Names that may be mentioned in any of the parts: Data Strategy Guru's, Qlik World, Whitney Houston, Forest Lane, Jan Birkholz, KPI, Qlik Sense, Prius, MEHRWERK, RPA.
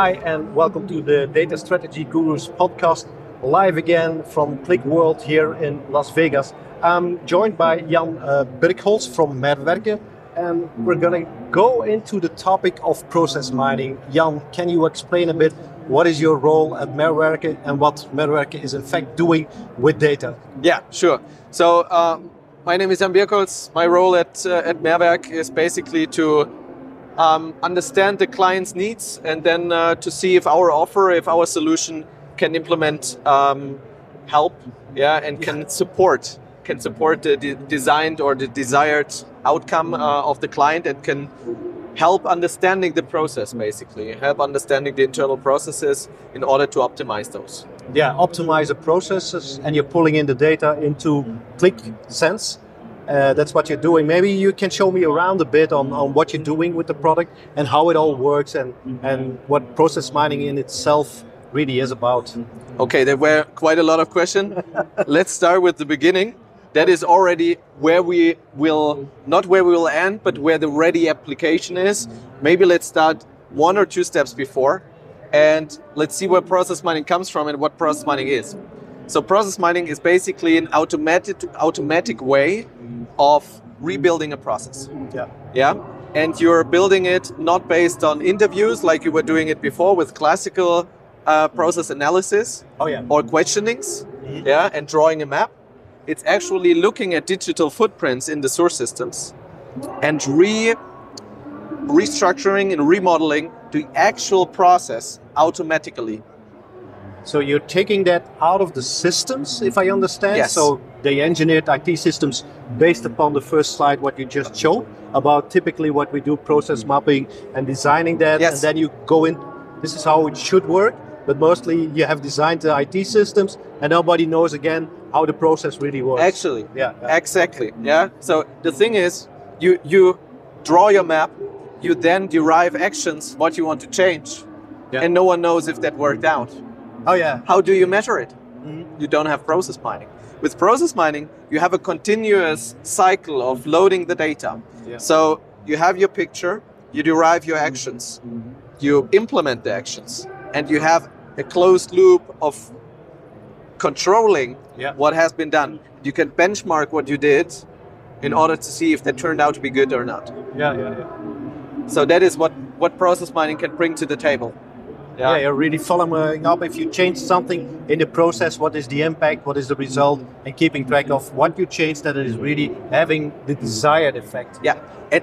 Hi, and welcome to the Data Strategy Gurus podcast, live again from Qlik World here in Las Vegas. I'm joined by Jan Birkholz from MEHRWERK, and we're going to go into the topic of process mining. Jan, can you explain a bit what is your role at MEHRWERK and what MEHRWERK is in fact doing with data? Yeah, sure. So my name is Jan Birkholz. My role at MEHRWERK is basically to understand the client's needs and then to see if our offer, if our solution can implement help, and can support the designed or the desired outcome of the client, and can help understanding the process, basically help understanding the internal processes in order to optimize those. Yeah, optimize the processes, and you're pulling in the data into Qlik Sense. That's what you're doing. Maybe you can show me around a bit on what you're doing with the product and how it all works, and what process mining in itself really is about. Okay, there were quite a lot of questions. Let's start with the beginning. That is already where we will, not where we will end, but where the ready application is. Maybe let's start one or two steps before, and let's see where process mining comes from and what process mining is. So process mining is basically an automatic way of rebuilding a process. Yeah. And you're building it not based on interviews like you were doing it before with classical process analysis or questionings, and drawing a map. It's actually looking at digital footprints in the source systems and restructuring and remodeling the actual process automatically. So you're taking that out of the systems, if I understand. Yes. So they engineered IT systems based upon the first slide, what you just showed, about typically what we do, process mapping and designing that. Yes. And then you go in, this is how it should work, but mostly you have designed the IT systems and nobody knows again how the process really works. Actually, exactly. Yeah. So the thing is, you draw your map, you then derive actions, what you want to change, and no one knows if that worked out. Oh yeah. How do you measure it? Mm-hmm. You don't have process mining. With process mining, you have a continuous cycle of loading the data. Yeah. So you have your picture, you derive your actions, you implement the actions, and you have a closed loop of controlling what has been done. You can benchmark what you did in order to see if that turned out to be good or not. Yeah. So that is what process mining can bring to the table. Yeah, you're really following up. If you change something in the process, what is the impact, what is the result, and keeping track of what you change, that it is really having the desired effect. Yeah,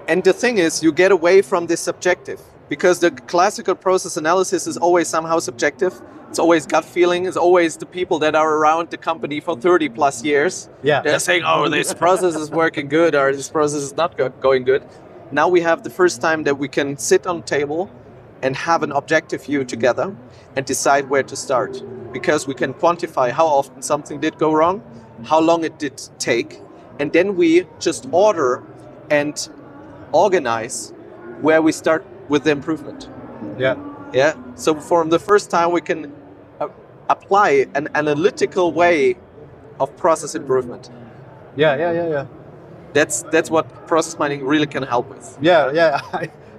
and the thing is, you get away from this subjective, because the classical process analysis is always somehow subjective. It's always gut feeling. It's always the people that are around the company for 30 plus years. Yeah. They're saying, oh, this process is working good, or this process is not going good. Now we have the first time that we can sit on the table and have an objective view together and decide where to start, because we can quantify how often something did go wrong, how long it did take, and then we just order and organize where we start with the improvement. Yeah. So from the first time we can apply an analytical way of process improvement. Yeah. That's what process mining really can help with.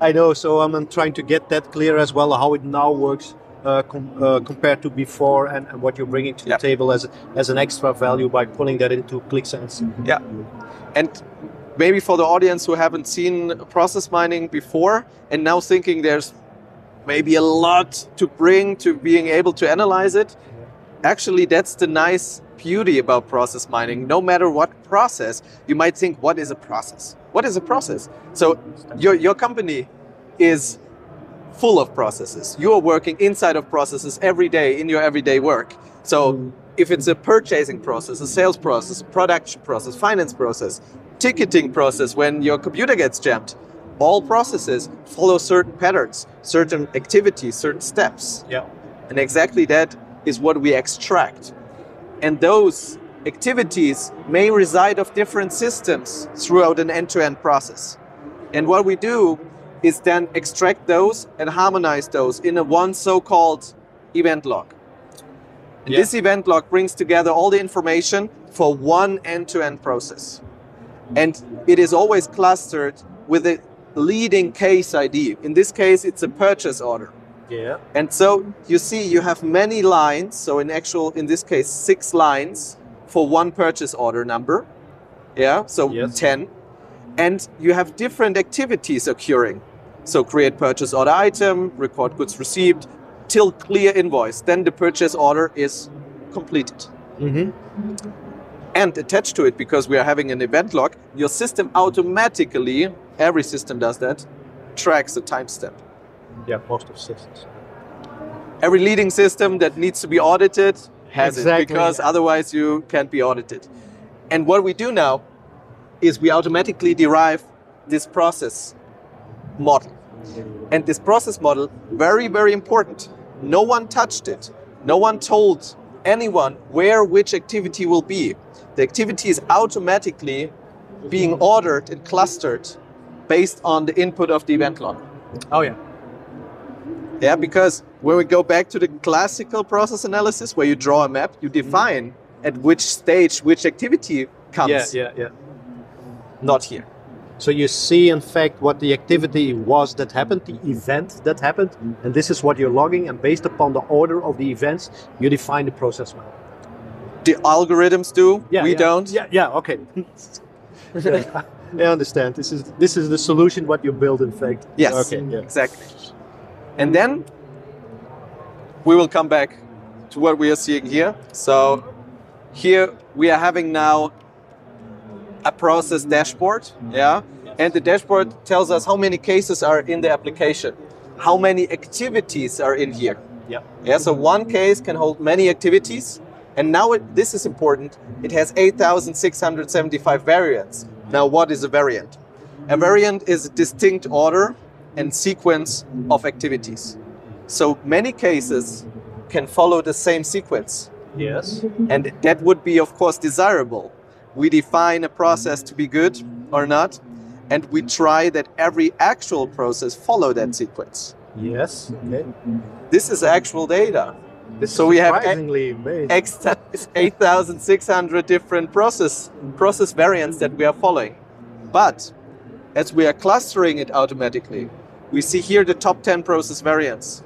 I know, so I'm trying to get that clear as well, how it now works compared to before, and what you're bringing to the table as an extra value by pulling that into Qlik Sense. Yeah, and maybe for the audience who haven't seen process mining before and now thinking there's maybe a lot to bring to being able to analyze it, actually that's the nice beauty about process mining. No matter what process, you might think, what is a process? What is a process? So your company is full of processes. You are working inside of processes every day in your everyday work. So if it's a purchasing process, a sales process, a production process, finance process, ticketing process when your computer gets jammed, all processes follow certain patterns, certain activities, certain steps. Yeah. And exactly that is what we extract. And those activities may reside of different systems throughout an end-to-end process. And what we do is then extract those and harmonize those in a one so-called event log. And this event log brings together all the information for one end-to-end process. And it is always clustered with a leading case ID. In this case, it's a purchase order. Yeah. And so you see, you have many lines. So in this case, 6 lines for one purchase order number. Yeah. So 10. And you have different activities occurring. So create purchase order item, record goods received, till clear invoice. Then the purchase order is completed. Mm-hmm. And attached to it, because we are having an event log, your system automatically, every system does that, tracks the timestamp. Yeah, most of systems. Every leading system that needs to be audited has it, because otherwise you can't be audited. And what we do now is we automatically derive this process model. And this process model, very, very important. No one touched it. No one told anyone where which activity will be. The activity is automatically being ordered and clustered based on the input of the event log. Oh, yeah. Yeah, because when we go back to the classical process analysis where you draw a map, you define at which stage which activity comes. Yeah. Not here. So you see, in fact, what the activity was that happened, the event that happened, and this is what you're logging, and based upon the order of the events, you define the process map. The algorithms do, we don't. Okay. I understand. This is the solution, what you build, in fact. Yes, okay, exactly. And then we will come back to what we are seeing here. So here we are having now a process dashboard, and the dashboard tells us how many cases are in the application, how many activities are in here. So one case can hold many activities, and now this is important, it has 8,675 variants. Now what is a variant? A variant is a distinct order and sequence of activities. So many cases can follow the same sequence. Yes. And that would be, of course, desirable. We define a process to be good or not, and we try that every actual process follow that sequence. Yes. Okay. This is actual data. This so we have 8,600 different process variants that we are following. But as we are clustering it automatically, we see here the top 10 process variants.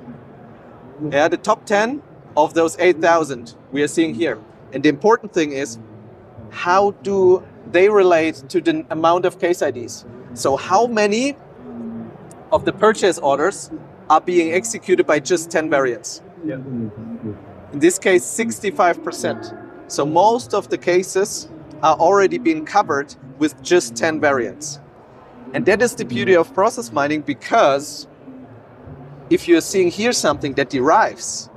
Yeah, the top 10 of those 8,000 we are seeing here. And the important thing is, how do they relate to the amount of case IDs? So how many of the purchase orders are being executed by just 10 variants? Yeah. In this case, 65%. So most of the cases are already being covered with just 10 variants. And that is the beauty of process mining, because if you're seeing here something that derives,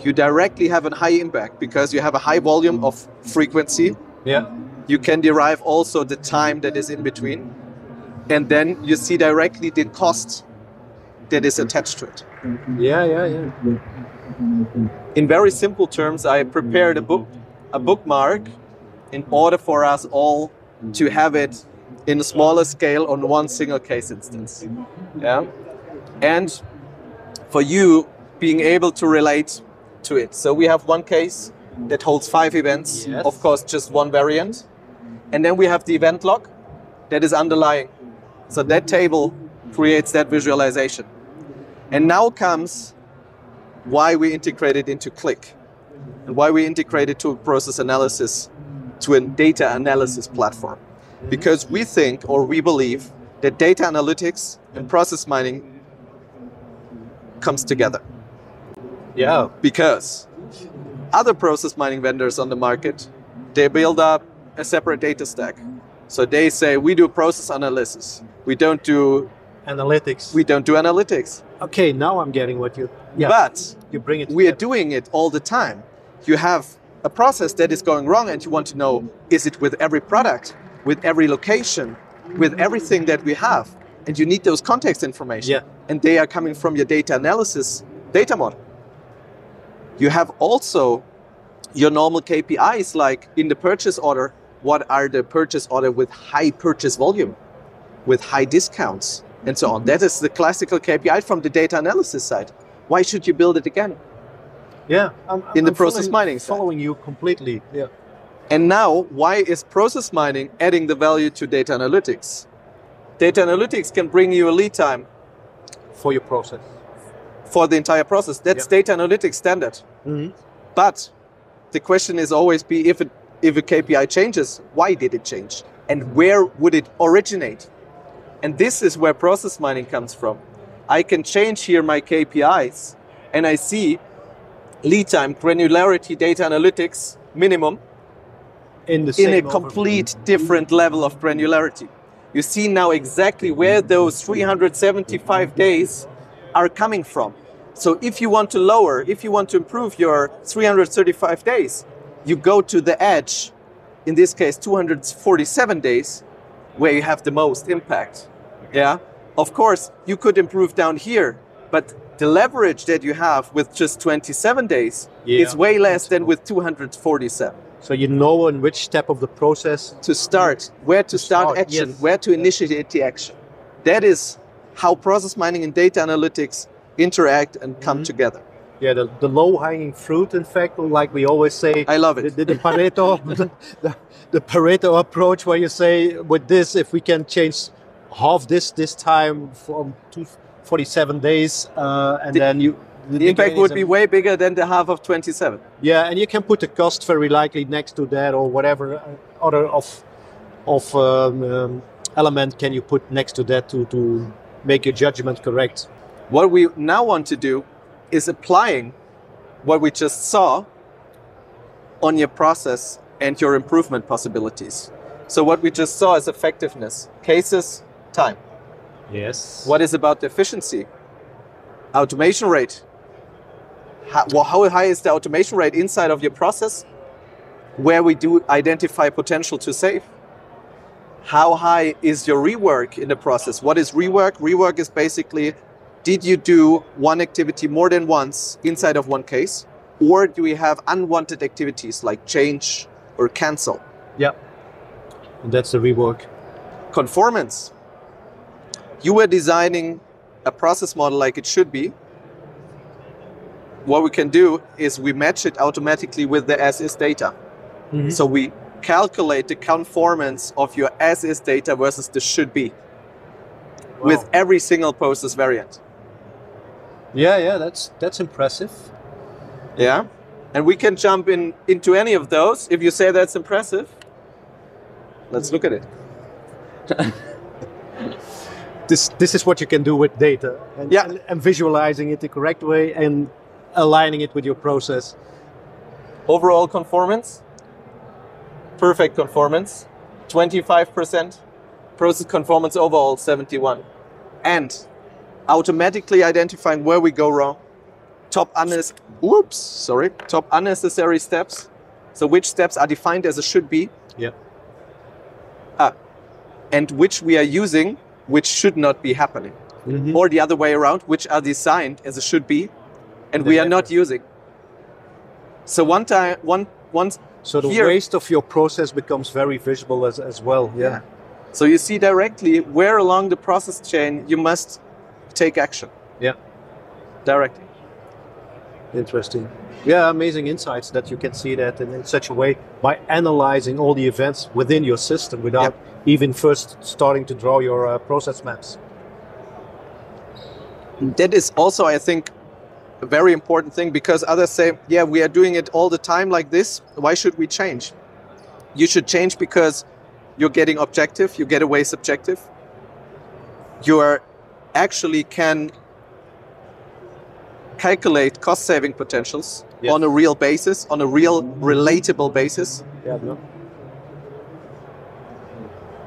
you directly have a high impact because you have a high volume of frequency. Yeah. You can derive also the time that is in between. And then you see directly the cost that is attached to it. In very simple terms, I prepared a bookmark in order for us all to have it in a smaller scale on one single case instance. Yeah. And for you being able to relate to it. So we have one case that holds 5 events, of course, just one variant. And then we have the event log that is underlying. So that table creates that visualization. And now comes why we integrate it into Qlik and why we integrate it to a process analysis, to a data analysis platform. Because we think, or we believe, that data analytics and process mining comes together. Yeah, because other process mining vendors on the market, they build up a separate data stack. So they say, we do process analysis. We don't do analytics. Okay, now I'm getting what you... Yeah, but you bring it together. We are doing it all the time. You have a process that is going wrong and you want to know, is it with every product, with every location, with everything that we have? And you need those context information. Yeah. And they are coming from your data analysis data model. You have also your normal KPIs, like in the purchase order, what are the purchase order with high purchase volume, with high discounts, and so on. That is the classical KPI from the data analysis side. Why should you build it again? Yeah. I'm following you completely. Yeah. And now, why is process mining adding the value to data analytics? Data analytics can bring you a lead time. For your process. for the entire process. That's data analytics standard. Mm-hmm. But the question is always be if a KPI changes, why did it change? And where would it originate? And this is where process mining comes from. I can change here my KPIs and I see lead time, granularity, data analytics, minimum, in a complete different level of granularity. You see now exactly where those 375 days are coming from. So if you want to lower, if you want to improve your 335 days, you go to the edge, in this case, 247 days, where you have the most impact. Yeah, of course, you could improve down here, but the leverage that you have with just 27 days is way less than with 247. So you know on which step of the process to start, where to start action, where to initiate the action. That is how process mining and data analytics interact and come together. Yeah, the low-hanging fruit, in fact, like we always say. I love it. The Pareto, the Pareto approach, where you say, with this, if we can change half this time from 247 days, and then you... The impact would be way bigger than the half of 27. Yeah, and you can put the cost very likely next to that, or whatever other element can you put next to that to make your judgment correct. What we now want to do is applying what we just saw on your process and your improvement possibilities. So what we just saw is effectiveness, cases, time. Yes. What is about the efficiency? Automation rate. How high is the automation rate inside of your process? Where we do identify potential to save. How high is your rework in the process? What is rework? Rework is basically, did you do one activity more than once inside of one case? Or do we have unwanted activities like change or cancel? Yeah, and that's the rework. Conformance. You were designing a process model like it should be. What we can do is we match it automatically with the as-is data. Mm-hmm. So we calculate the conformance of your as-is data versus the should be with every single process variant. Yeah, that's impressive. Yeah, and we can jump into any of those. If you say that's impressive, let's look at it. This is what you can do with data and visualizing it the correct way and aligning it with your process. Overall conformance, perfect conformance, 25%, process conformance overall 71%. And automatically identifying where we go wrong, top unnecessary steps. So which steps are defined as a should be, and which we are using which should not be happening. Mm-hmm. Or the other way around, which are designed as it should be, and we are not using. So the waste of your process becomes very visible as well. Yeah. So you see directly where along the process chain you must take action. Yeah. Directly. Interesting. Yeah, amazing insights that you can see that in such a way by analyzing all the events within your system without even first starting to draw your process maps. That is also, I think, a very important thing, because others say, yeah, we are doing it all the time like this. Why should we change? You should change because you're getting objective, you get away subjective. You are actually can calculate cost saving potentials on a real basis, on a real relatable basis. Yeah, no.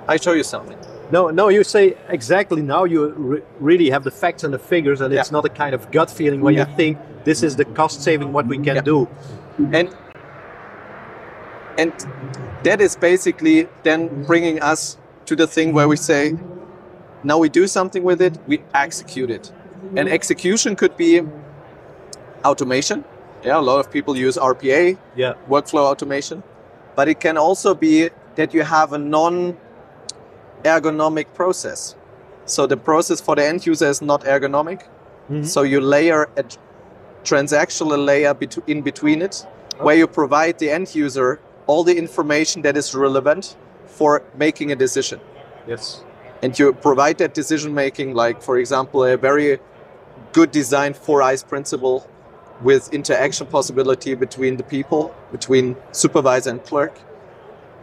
I show you something. No, you say exactly now you really have the facts and the figures, and it's not a kind of gut feeling where you think this is the cost saving what we can do. And that is basically then bringing us to the thing where we say, now we do something with it, we execute it. And execution could be automation. Yeah, a lot of people use RPA, workflow automation. But it can also be that you have a non-ergonomic process. So the process for the end user is not ergonomic. Mm-hmm. So you layer a transactional layer in between it, where you provide the end user all the information that is relevant for making a decision. Yes. And you provide that decision making, like, for example, a very good design, four eyes principle with interaction possibility between the people, between supervisor and clerk,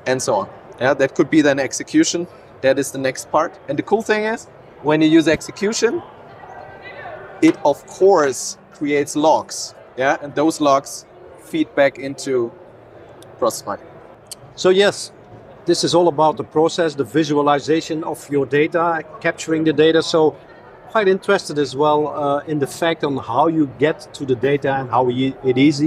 and so on. Yeah, that could be then execution. That is the next part. And the cool thing is, when you use execution, it of course creates logs. Yeah, and those logs feed back into process mining. So yes, this is all about the process, the visualization of your data, capturing the data. So quite interested as well in the fact on how you get to the data and how it is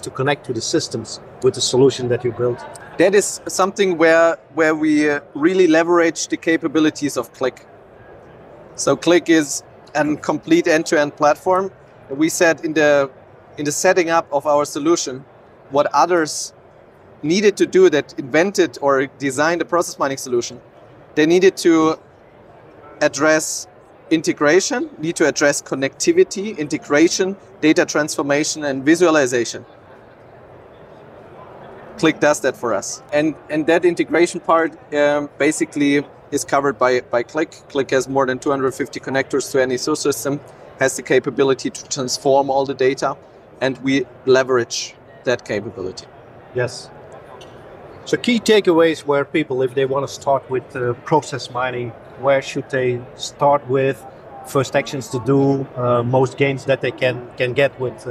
to connect to the systems with the solution that you built. That is something where we really leverage the capabilities of Qlik. So Qlik is a complete end-to-end platform. We said in the setting up of our solution, what others needed to do that invented or designed a process mining solution, they needed to address integration, need to address connectivity, integration, data transformation, and visualization. Qlik does that for us. And that integration part basically is covered by Qlik. Qlik has more than 250 connectors to any source system, has the capability to transform all the data, and we leverage that capability. Yes. So key takeaways where people, if they want to start with process mining, where should they start with? First actions to do, most gains that they can get with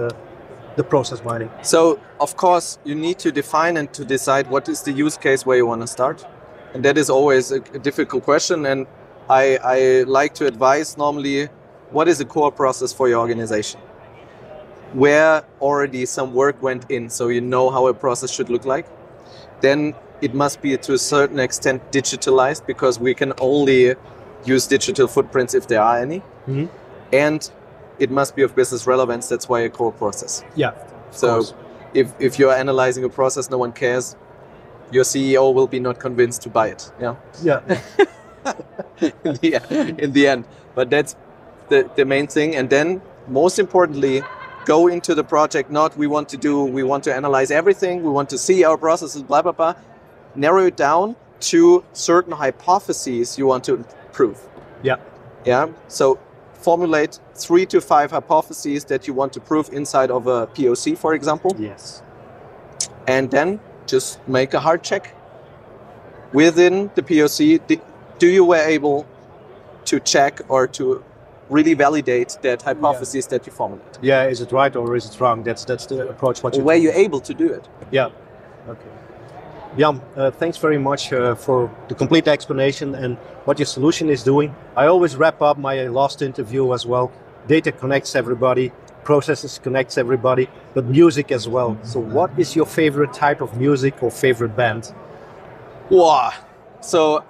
the process mining. So of course you need to define and to decide what is the use case where you want to start. And that is always a difficult question, and I like to advise normally what is the core process for your organization, where already some work went in, so you know how a process should look like. Then it must be to a certain extent digitalized, because we can only use digital footprints if there are any. Mm-hmm. And it must be of business relevance, that's why a core process. Yeah. So if you're analyzing a process, no one cares. Your CEO will be not convinced to buy it. Yeah. Yeah. in the end. But that's the main thing. And then most importantly, go into the project not we want to analyze everything, we want to see our processes, blah, blah, blah. Narrow it down to certain hypotheses you want to prove. Yeah. Yeah. So formulate 3 to 5 hypotheses that you want to prove inside of a POC, for example. Yes. And then just make a hard check within the POC. Do you were able to check or to really validate that hypothesis that you formulate? Yeah, is it right or is it wrong? That's the approach. What you were you able to do it? Yeah. Okay. Jan, thanks very much for the complete explanation and what your solution is doing. I always wrap up my last interview as well. Data connects everybody. Processes connects everybody, but music as well. So what is your favorite type of music or favorite band? Wow. So,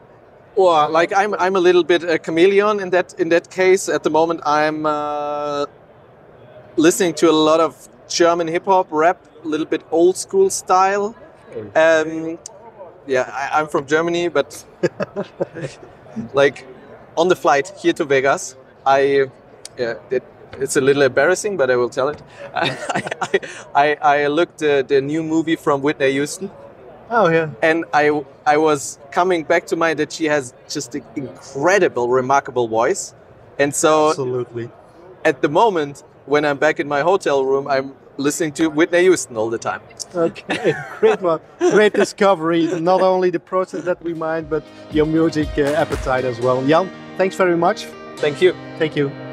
wow, like I'm a little bit a chameleon in that case. At the moment, I'm listening to a lot of German hip hop, rap, a little bit old school style. Yeah, I'm from Germany, but like on the flight here to Vegas, it's a little embarrassing, but I will tell it. I looked at the new movie from Whitney Houston. Oh yeah. And I was coming back to mind that she has just an incredible, remarkable voice. And so absolutely. At the moment, when I'm back in my hotel room, I'm listening to Whitney Houston all the time. Okay, great one. Great discovery. Not only the process that we mind, but your music appetite as well. Jan, thanks very much. Thank you. Thank you.